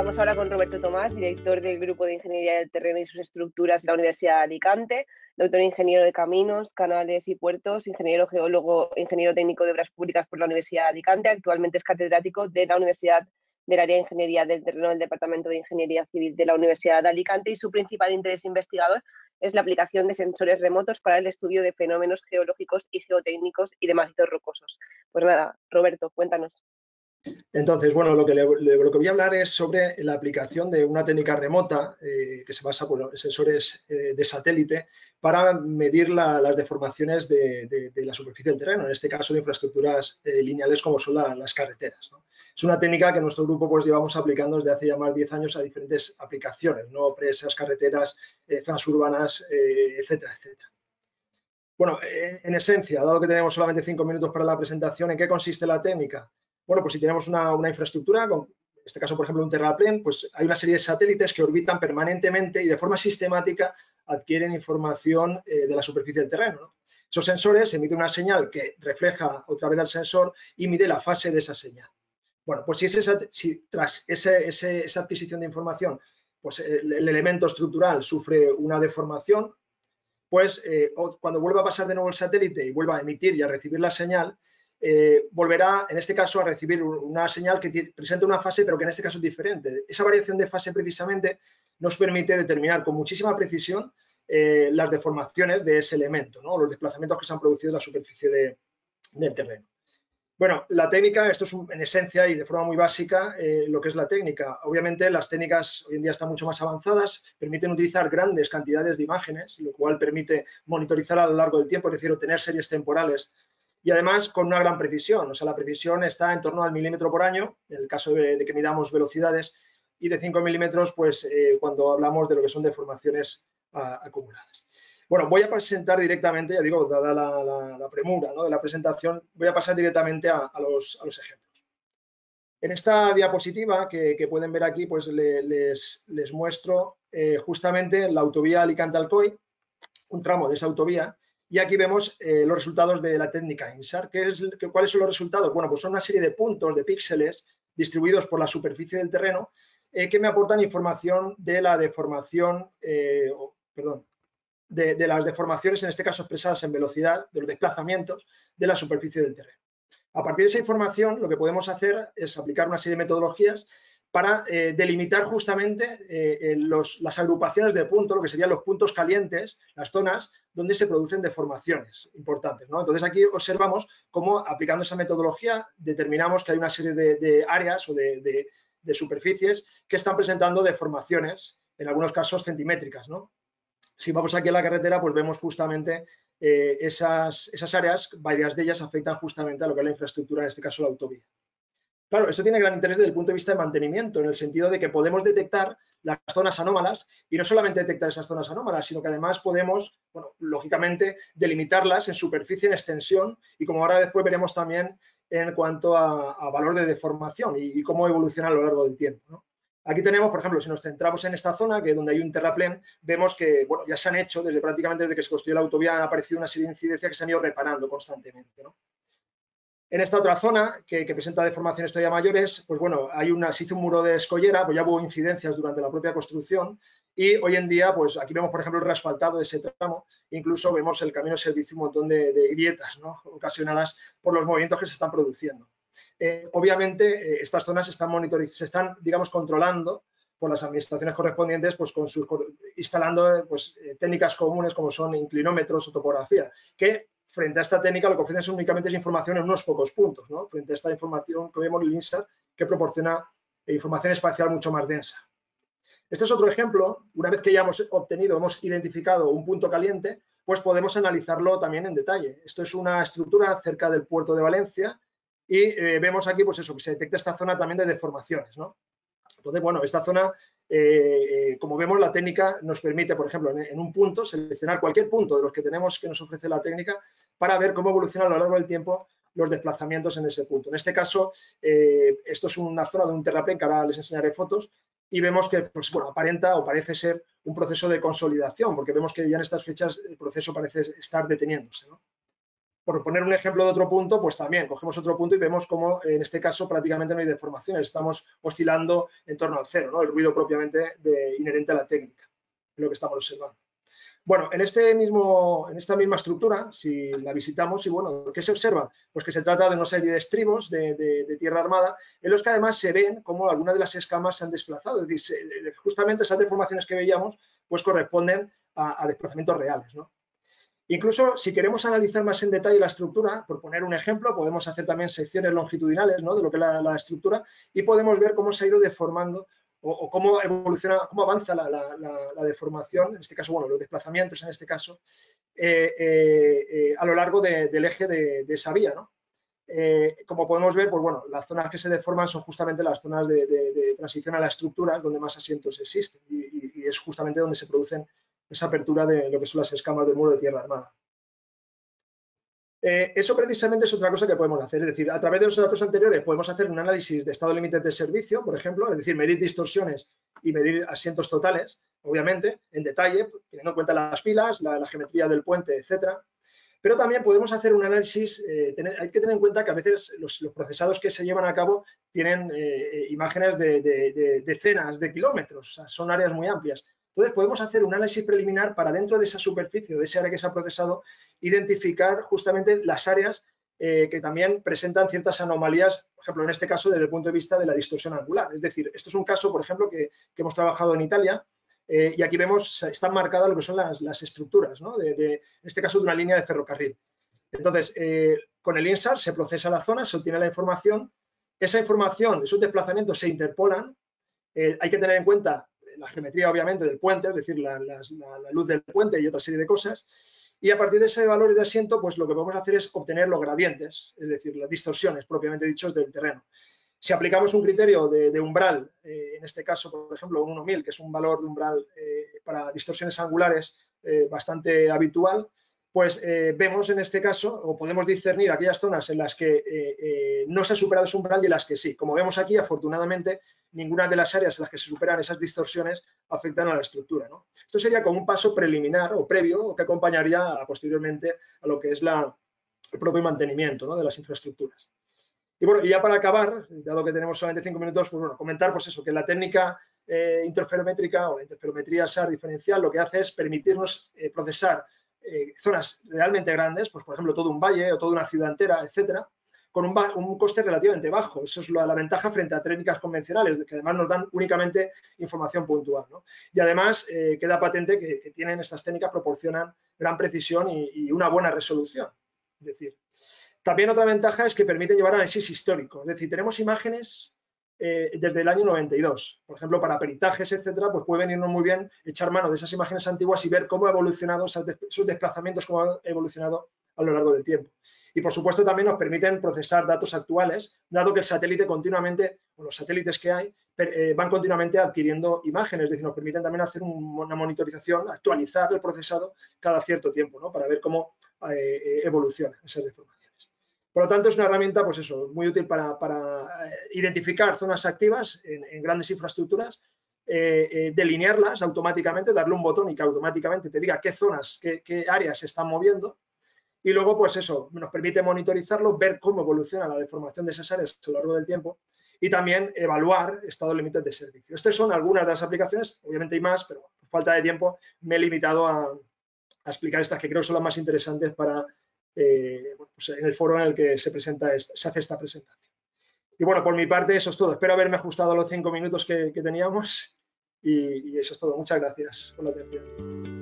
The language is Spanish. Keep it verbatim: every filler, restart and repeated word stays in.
Vamos ahora con Roberto Tomás, director del Grupo de Ingeniería del Terreno y sus Estructuras de la Universidad de Alicante, doctor en Ingeniero de Caminos, Canales y Puertos, ingeniero geólogo, ingeniero técnico de Obras Públicas por la Universidad de Alicante, actualmente es catedrático de la Universidad del Área de Ingeniería del Terreno del Departamento de Ingeniería Civil de la Universidad de Alicante, y su principal interés investigador es la aplicación de sensores remotos para el estudio de fenómenos geológicos y geotécnicos y de macizos rocosos. Pues nada, Roberto, cuéntanos. Entonces, bueno, lo que, le, lo que voy a hablar es sobre la aplicación de una técnica remota eh, que se basa por sensores eh, de satélite para medir la, las deformaciones de, de, de la superficie del terreno, en este caso de infraestructuras eh, lineales como son la, las carreteras, ¿no? Es una técnica que nuestro grupo pues llevamos aplicando desde hace ya más de diez años a diferentes aplicaciones, ¿no? Presas, carreteras, eh, zonas urbanas, eh, etcétera, etcétera. Bueno, eh, en esencia, dado que tenemos solamente cinco minutos para la presentación, ¿en qué consiste la técnica? Bueno, pues si tenemos una, una infraestructura, con, en este caso, por ejemplo, un terraplén, pues hay una serie de satélites que orbitan permanentemente y de forma sistemática adquieren información eh, de la superficie del terreno, ¿no? Esos sensores emiten una señal que refleja otra vez al sensor y mide la fase de esa señal. Bueno, pues si, ese, si tras ese, ese, esa adquisición de información, pues el, el elemento estructural sufre una deformación, pues eh, cuando vuelva a pasar de nuevo el satélite y vuelva a emitir y a recibir la señal, Eh, volverá en este caso a recibir una señal que presenta una fase, pero que en este caso es diferente. Esa variación de fase precisamente nos permite determinar con muchísima precisión eh, las deformaciones de ese elemento, ¿no? Los desplazamientos que se han producido en la superficie de, del terreno. Bueno, la técnica, esto es un, en esencia y de forma muy básica eh, lo que es la técnica. Obviamente las técnicas hoy en día están mucho más avanzadas, permiten utilizar grandes cantidades de imágenes, lo cual permite monitorizar a lo largo del tiempo, es decir, obtener series temporales. Y además con una gran precisión, o sea, la precisión está en torno al milímetro por año, en el caso de, de que midamos velocidades, y de cinco milímetros, pues eh, cuando hablamos de lo que son deformaciones a, acumuladas. Bueno, voy a presentar directamente, ya digo, dada la, la, la premura, ¿no?, de la presentación, voy a pasar directamente a, a, los, a los ejemplos. En esta diapositiva que, que pueden ver aquí, pues le, les, les muestro eh, justamente la autovía Alicante Alcoy, un tramo de esa autovía. Y aquí vemos eh, los resultados de la técnica InSAR. ¿Qué es, qué, ¿Cuáles son los resultados? Bueno, pues son una serie de puntos, de píxeles distribuidos por la superficie del terreno eh, que me aportan información de la deformación, eh, perdón, de, de las deformaciones, en este caso expresadas en velocidad, de los desplazamientos de la superficie del terreno. A partir de esa información, lo que podemos hacer es aplicar una serie de metodologías para eh, delimitar justamente eh, los, las agrupaciones de puntos, lo que serían los puntos calientes, las zonas donde se producen deformaciones importantes, ¿no? Entonces aquí observamos cómo aplicando esa metodología determinamos que hay una serie de, de áreas o de, de, de superficies que están presentando deformaciones, en algunos casos centimétricas, ¿no? Si vamos aquí a la carretera, pues vemos justamente eh, esas, esas áreas, varias de ellas afectan justamente a lo que es la infraestructura, en este caso la autovía. Claro, esto tiene gran interés desde el punto de vista de mantenimiento, en el sentido de que podemos detectar las zonas anómalas y no solamente detectar esas zonas anómalas, sino que además podemos, bueno, lógicamente, delimitarlas en superficie, en extensión y como ahora después veremos también en cuanto a, a valor de deformación y, y cómo evoluciona a lo largo del tiempo, ¿no? Aquí tenemos, por ejemplo, si nos centramos en esta zona, que donde hay un terraplén, vemos que bueno, ya se han hecho, desde prácticamente desde que se construyó la autovía han aparecido una serie de incidencias que se han ido reparando constantemente, ¿no? En esta otra zona, que, que presenta deformaciones todavía mayores, pues bueno, hay una, se hizo un muro de escollera, pues ya hubo incidencias durante la propia construcción y hoy en día, pues aquí vemos, por ejemplo, el reasfaltado de ese tramo, incluso vemos el camino de servicio un montón de, de grietas, ¿no?, ocasionadas por los movimientos que se están produciendo. Eh, obviamente, eh, estas zonas se están, monitorizando, se están, digamos, controlando por las administraciones correspondientes, pues con sus, instalando pues, eh, técnicas comunes como son inclinómetros o topografía, que frente a esta técnica lo que ofrecen es únicamente es información en unos pocos puntos, ¿no? Frente a esta información que vemos en el InSAR, que proporciona información espacial mucho más densa. Este es otro ejemplo. Una vez que ya hemos obtenido, hemos identificado un punto caliente, pues podemos analizarlo también en detalle. Esto es una estructura cerca del puerto de Valencia y eh, vemos aquí pues eso, que se detecta esta zona también de deformaciones, ¿no? Entonces, bueno, esta zona, eh, eh, como vemos, la técnica nos permite, por ejemplo, en, en un punto, seleccionar cualquier punto de los que tenemos que nos ofrece la técnica para ver cómo evolucionan a lo largo del tiempo los desplazamientos en ese punto. En este caso, eh, esto es una zona de un terraplén que ahora les enseñaré fotos y vemos que pues, bueno, aparenta o parece ser un proceso de consolidación, porque vemos que ya en estas fechas el proceso parece estar deteniéndose, ¿no? por poner un ejemplo de otro punto, pues también cogemos otro punto y vemos cómo en este caso prácticamente no hay deformaciones, estamos oscilando en torno al cero, ¿no? El ruido propiamente de, inherente a la técnica, lo que estamos observando. Bueno, en, este mismo, en esta misma estructura, si la visitamos, y bueno, ¿qué se observa? Pues que se trata de una serie de estribos de, de, de tierra armada, en los que además se ven cómo algunas de las escamas se han desplazado, es decir, justamente esas deformaciones que veíamos, pues corresponden a, a desplazamientos reales, ¿no? Incluso si queremos analizar más en detalle la estructura, por poner un ejemplo, podemos hacer también secciones longitudinales, ¿no?, de lo que es la, la estructura, y podemos ver cómo se ha ido deformando o, o cómo evoluciona, cómo avanza la, la, la, la deformación, en este caso, bueno, los desplazamientos en este caso, eh, eh, eh, a lo largo de, del eje de, de esa vía, ¿no? Eh, como podemos ver, pues bueno, las zonas que se deforman son justamente las zonas de, de, de transición a la estructura, donde más asientos existen, y, y, y es justamente donde se producen esa apertura de lo que son las escamas del muro de tierra armada. Eh, eso precisamente es otra cosa que podemos hacer, es decir, a través de los datos anteriores podemos hacer un análisis de estado límite de servicio, por ejemplo, es decir, medir distorsiones y medir asientos totales, obviamente, en detalle, teniendo en cuenta las pilas, la, la geometría del puente, etcétera. Pero también podemos hacer un análisis, eh, tener, hay que tener en cuenta que a veces los, los procesados que se llevan a cabo tienen eh, imágenes de, de, de decenas de kilómetros, o sea, son áreas muy amplias. Entonces, podemos hacer un análisis preliminar para dentro de esa superficie, de esa área que se ha procesado, identificar justamente las áreas eh, que también presentan ciertas anomalías, por ejemplo, en este caso, desde el punto de vista de la distorsión angular. Es decir, esto es un caso, por ejemplo, que, que hemos trabajado en Italia eh, y aquí vemos, están marcadas lo que son las, las estructuras, ¿no?, de, de, en este caso, de una línea de ferrocarril. Entonces, eh, con el InSAR se procesa la zona, se obtiene la información, esa información, esos desplazamientos se interpolan, eh, hay que tener en cuenta la geometría, obviamente, del puente, es decir, la, la, la luz del puente y otra serie de cosas. Y a partir de ese valor de asiento, pues lo que vamos a hacer es obtener los gradientes, es decir, las distorsiones propiamente dichas del terreno. Si aplicamos un criterio de, de umbral, eh, en este caso, por ejemplo, un uno mil, que es un valor de umbral eh, para distorsiones angulares eh, bastante habitual, pues eh, vemos en este caso, o podemos discernir aquellas zonas en las que eh, eh, no se ha superado ese umbral y en las que sí. Como vemos aquí, afortunadamente, ninguna de las áreas en las que se superan esas distorsiones afectan a la estructura, ¿no? Esto sería como un paso preliminar o previo o que acompañaría a, posteriormente a lo que es la, el propio mantenimiento, ¿no?, de las infraestructuras. Y bueno, y ya para acabar, dado que tenemos solamente cinco minutos, pues bueno, comentar pues eso, que la técnica eh, interferométrica o la interferometría SAR diferencial lo que hace es permitirnos eh, procesar eh, zonas realmente grandes, pues por ejemplo todo un valle o toda una ciudad entera, etcétera, con un, un coste relativamente bajo. Eso es la, la ventaja frente a técnicas convencionales, que además nos dan únicamente información puntual, ¿no? Y además eh, queda patente que, que tienen estas técnicas, proporcionan gran precisión y, y una buena resolución. Es decir, también otra ventaja es que permite llevar análisis histórico. Es decir, tenemos imágenes eh, desde el año noventa y dos. Por ejemplo, para peritajes, etcétera, pues puede venirnos muy bien echar mano de esas imágenes antiguas y ver cómo ha evolucionado sus desplazamientos, cómo ha evolucionado a lo largo del tiempo. Y, por supuesto, también nos permiten procesar datos actuales, dado que el satélite continuamente, o los satélites que hay, per, eh, van continuamente adquiriendo imágenes. Es decir, nos permiten también hacer un, una monitorización, actualizar el procesado cada cierto tiempo, ¿no?, para ver cómo eh, evolucionan esas informaciones. Por lo tanto, es una herramienta, pues eso, muy útil para, para eh, identificar zonas activas en, en grandes infraestructuras, eh, eh, delinearlas automáticamente, darle un botón y que automáticamente te diga qué zonas, qué, qué áreas se están moviendo. Y luego, pues eso, nos permite monitorizarlo, ver cómo evoluciona la deformación de esas áreas a lo largo del tiempo y también evaluar estado de límites de servicio. Estas son algunas de las aplicaciones, obviamente hay más, pero por falta de tiempo me he limitado a, a explicar estas que creo son las más interesantes para eh, bueno, pues en el foro en el que se, presenta esta, se hace esta presentación. Y bueno, por mi parte eso es todo. Espero haberme ajustado a los cinco minutos que, que teníamos y, y eso es todo. Muchas gracias por la atención.